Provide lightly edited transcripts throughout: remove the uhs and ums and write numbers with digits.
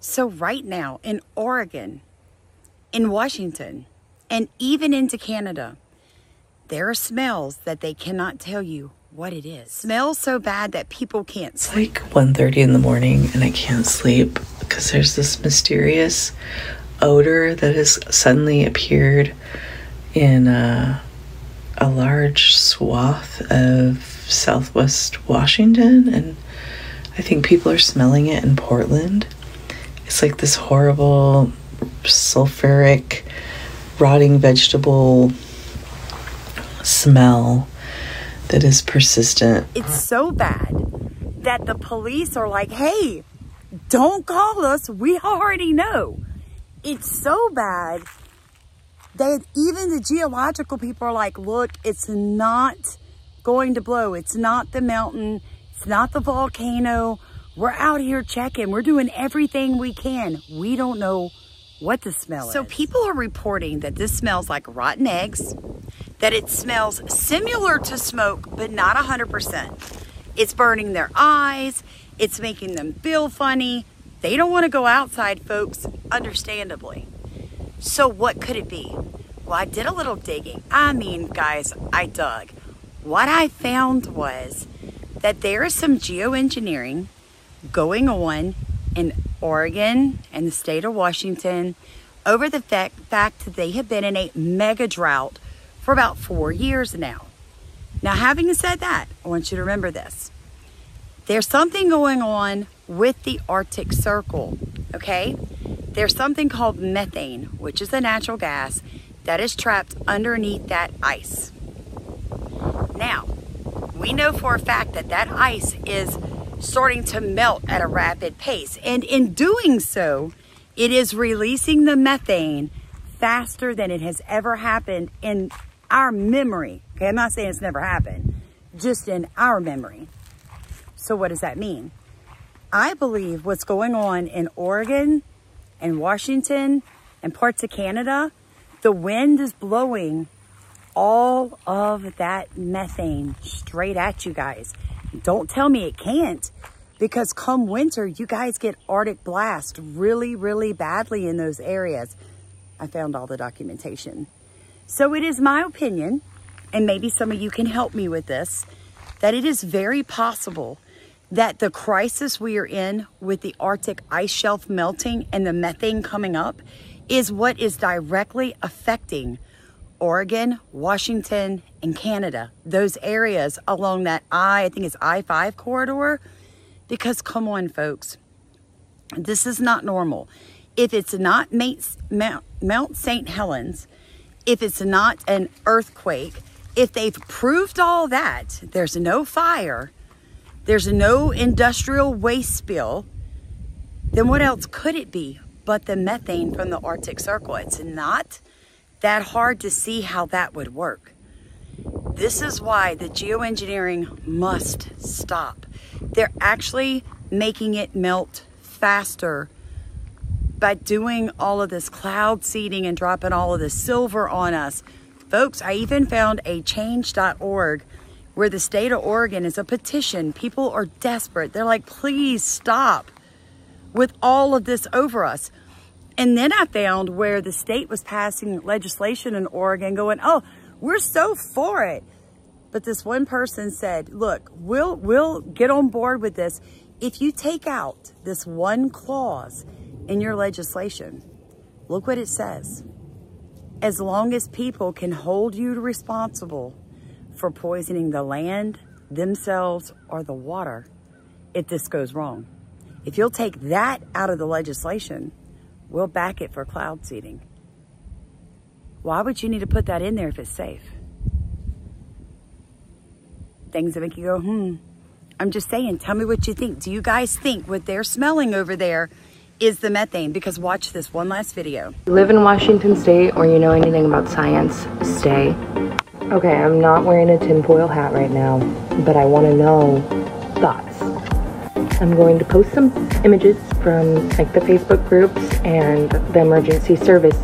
So right now in Oregon, in Washington, and even into Canada, there are smells that they cannot tell you what it is. Smells so bad that people can't sleep. It's like 1:30 in the morning and I can't sleep because there's this mysterious odor that has suddenly appeared in a large swath of Southwest Washington, and I think people are smelling it in Portland. It's like this horrible sulfuric rotting vegetable smell that is persistent. It's so bad that the police are like, hey, don't call us, we already know. It's so bad that even the geological people are like, look, it's not going to blow. It's not the mountain. It's not the volcano. We're out here checking. We're doing everything we can. We don't know what the smell is. So people are reporting that this smells like rotten eggs, that it smells similar to smoke, but not 100%. It's burning their eyes. It's making them feel funny. They don't want to go outside, folks, understandably. So what could it be? Well, I did a little digging. I mean, guys, I dug. What I found was that there is some geoengineering going on in Oregon and the state of Washington over the fact that they have been in a mega drought for about 4 years now. Now, having said that, I want you to remember this. There's something going on with the Arctic Circle, okay? There's something called methane, which is a natural gas that is trapped underneath that ice. Now, we know for a fact that that ice is starting to melt at a rapid pace. And in doing so, it is releasing the methane faster than it has ever happened in our memory. Okay, I'm not saying it's never happened, just in our memory. So what does that mean? I believe what's going on in Oregon and Washington and parts of Canada, the wind is blowing all of that methane straight at you guys. Don't tell me it can't, because come winter, you guys get Arctic blast really, really badly in those areas. I found all the documentation. So it is my opinion, and maybe some of you can help me with this, that it is very possible that the crisis we are in with the Arctic ice shelf melting and the methane coming up is what is directly affecting Oregon, Washington, and Canada, those areas along that I think it's I-5 corridor, because come on, folks, this is not normal. If it's not Mount St. Helens, if it's not an earthquake, if they've proved all that, there's no fire, there's no industrial waste spill, then what else could it be but the methane from the Arctic Circle? It's not that hard to see how that would work. This is why the geoengineering must stop. They're actually making it melt faster by doing all of this cloud seeding and dropping all of this silver on us. Folks, I even found a change.org where the state of Oregon is a petition. People are desperate. They're like, please stop with all of this over us. And then I found where the state was passing legislation in Oregon going, oh, we're so for it. But this one person said, look, we'll get on board with this if you take out this one clause in your legislation. Look what it says. As long as people can hold you responsible for poisoning the land, themselves, or the water, if this goes wrong. If you'll take that out of the legislation, we'll back it for cloud seeding. Why would you need to put that in there if it's safe? Things that make you go, I'm just saying, tell me what you think. Do you guys think what they're smelling over there is the methane? Because watch this one last video. You live in Washington State or you know anything about science, stay. Okay, I'm not wearing a tinfoil hat right now, but I want to know thoughts. I'm going to post some images from like the Facebook groups and the emergency service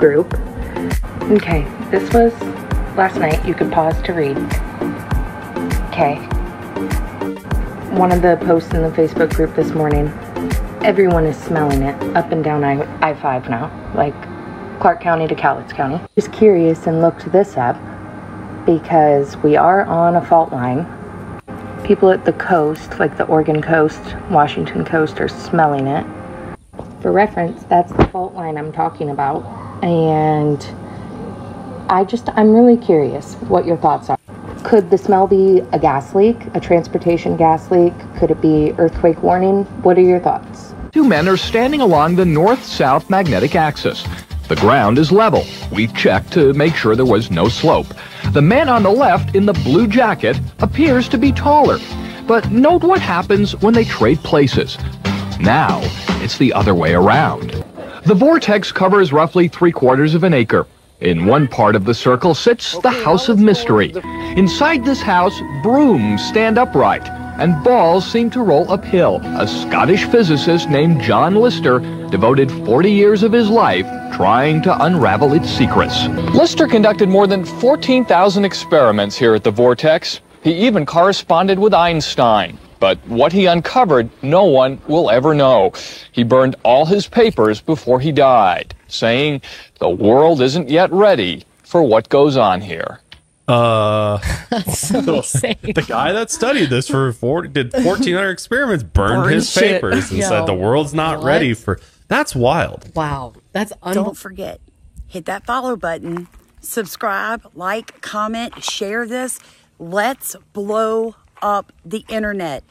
group. Okay, this was last night. You could pause to read. Okay. One of the posts in the Facebook group this morning. Everyone is smelling it up and down I-5 now, like Clark County to Cowlitz County. Just curious and looked this up because we are on a fault line. People at the coast, like the Oregon coast, Washington coast, are smelling it. For reference, that's the fault line I'm talking about. And I'm really curious what your thoughts are. Could the smell be a gas leak, a transportation gas leak? Could it be earthquake warning? What are your thoughts? Two men are standing along the north-south magnetic axis. The ground is level. We checked to make sure there was no slope. The man on the left in the blue jacket appears to be taller. But note what happens when they trade places. Now, it's the other way around. The vortex covers roughly 3/4 of an acre. In one part of the circle sits the House of Mystery. Inside this house, brooms stand upright, and balls seem to roll uphill. A Scottish physicist named John Lister devoted 40 years of his life trying to unravel its secrets. Lister conducted more than 14,000 experiments here at the vortex. He even corresponded with Einstein. But what he uncovered, no one will ever know. He burned all his papers before he died, saying the world isn't yet ready for what goes on here. That's so the guy that studied this for 1,400 experiments burned his papers and said the world's not ready for... That's wild. Wow. That's Don't forget, hit that follow button, subscribe, like, comment, share this. Let's blow up the internet.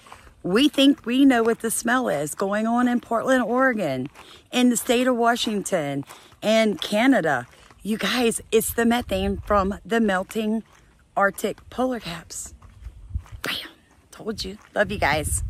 We think we know what the smell is going on in Portland, Oregon, in the state of Washington, and Canada. You guys, it's the methane from the melting Arctic polar caps. Bam! Told you. Love you guys.